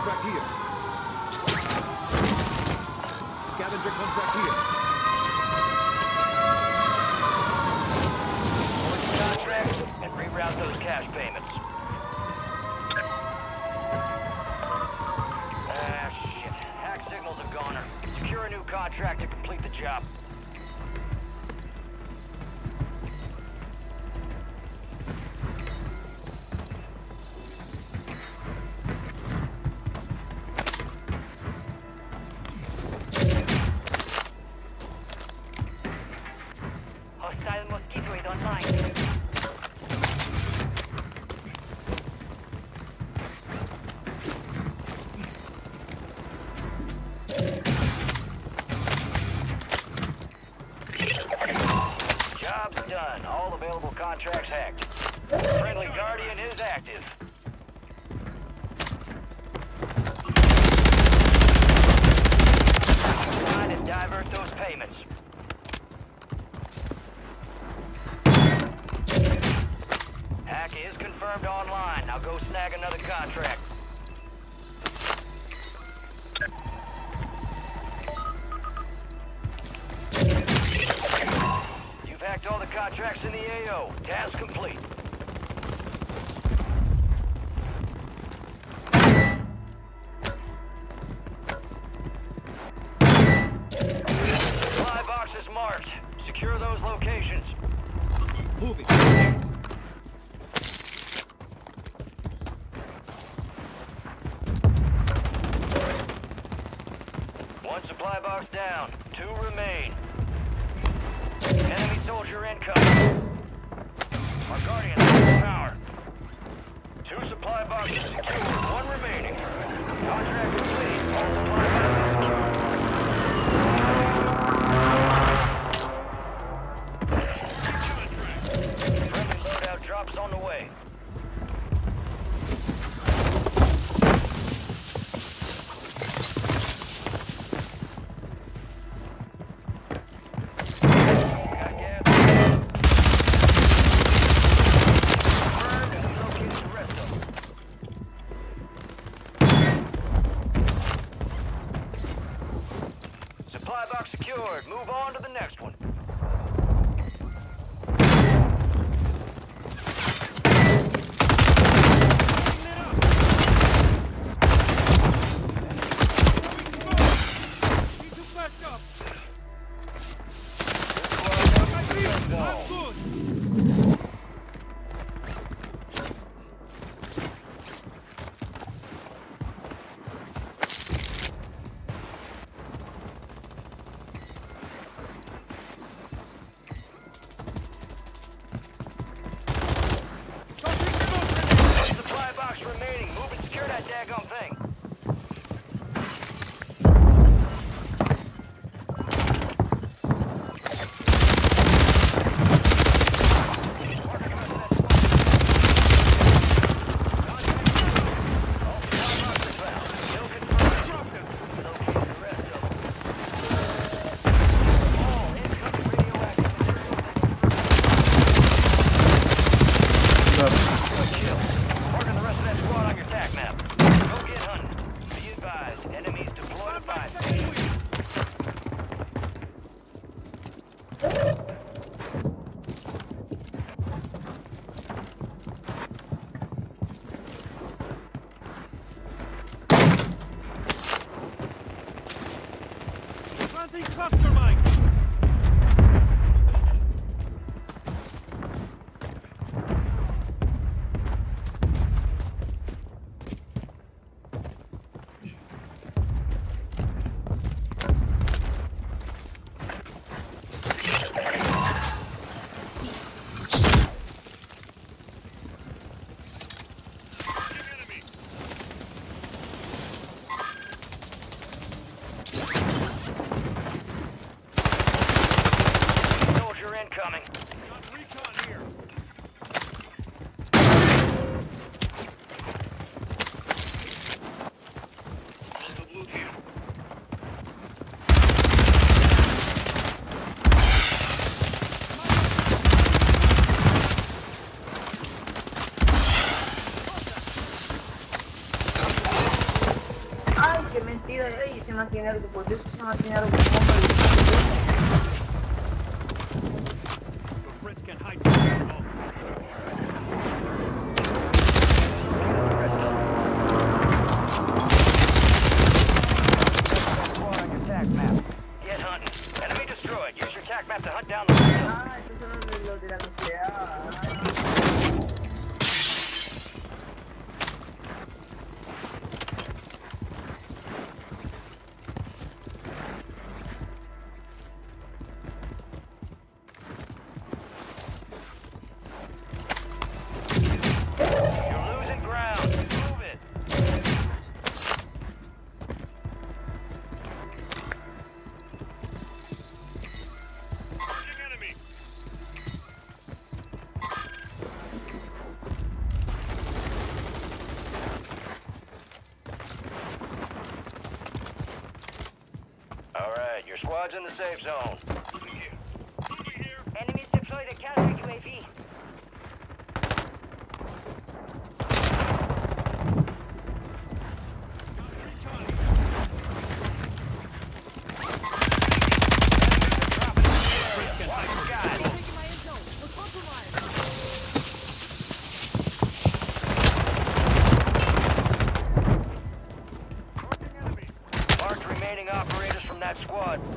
contract here. Scavenger contract here. Collect the contract and reroute those cash payments. Ah, shit. Hack signals have gone. Secure a new contract to complete the job. cementerio y se mantiene algo por Dios, se mantiene algo por squad's in the safe zone. Here. Enemies deployed a counter UAV.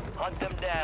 Hunt them down.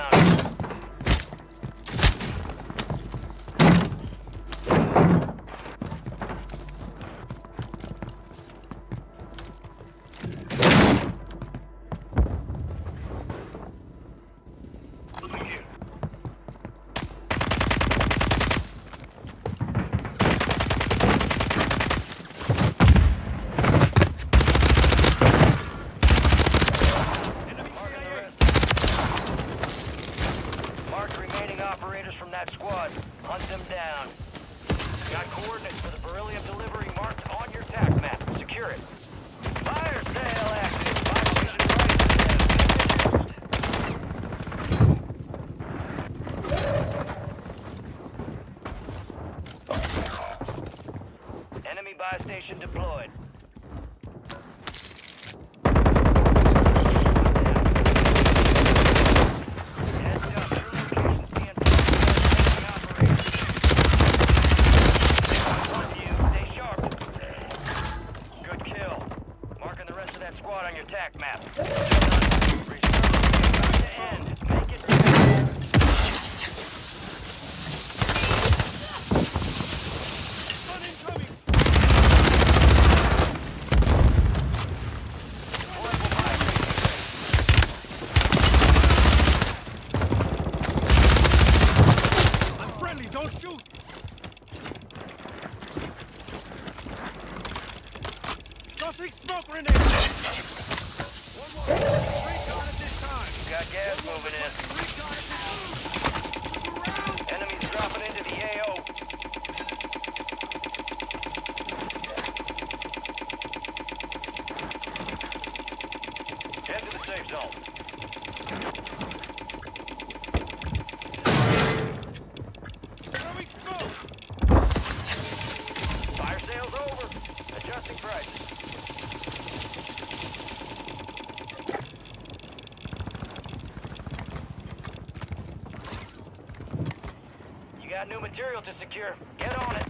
New material to secure. Get on it.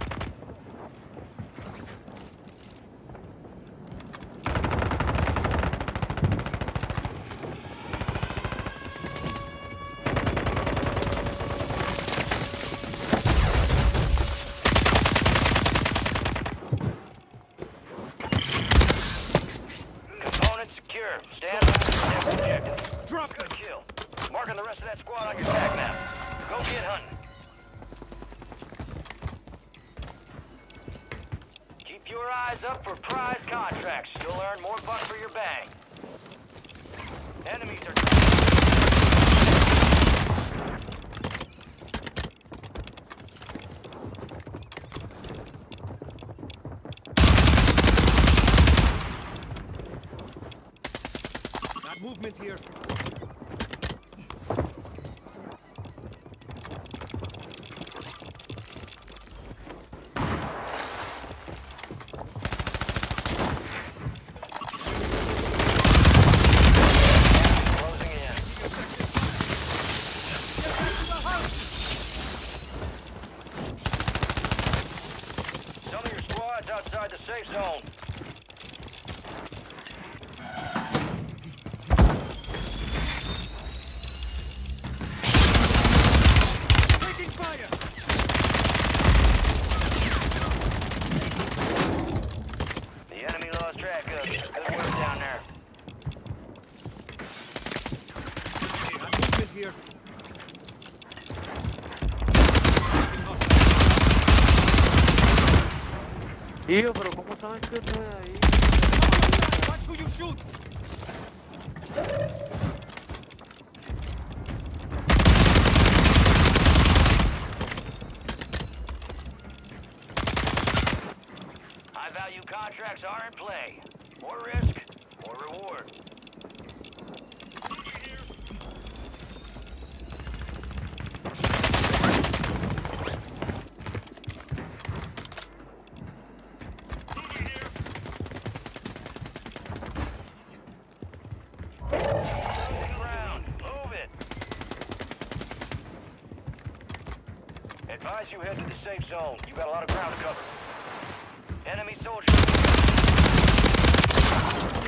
Component secure. Stand by for the next objective. Drop the kill. Marking the rest of that squad on your tag map. Go get hunting. Your eyes up for prize contracts. You'll earn more buck for your bang. Enemies are got movement here. Ih, bro, como tá na câmera aí? Watch who you shoot! High value contracts are in play. More risk, more reward. Advise you head to the safe zone. You got a lot of ground to cover. Enemy soldiers.